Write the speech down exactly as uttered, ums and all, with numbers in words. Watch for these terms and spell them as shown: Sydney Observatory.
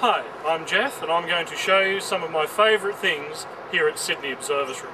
Hi, I'm Jeff and I'm going to show you some of my favourite things here at Sydney Observatory.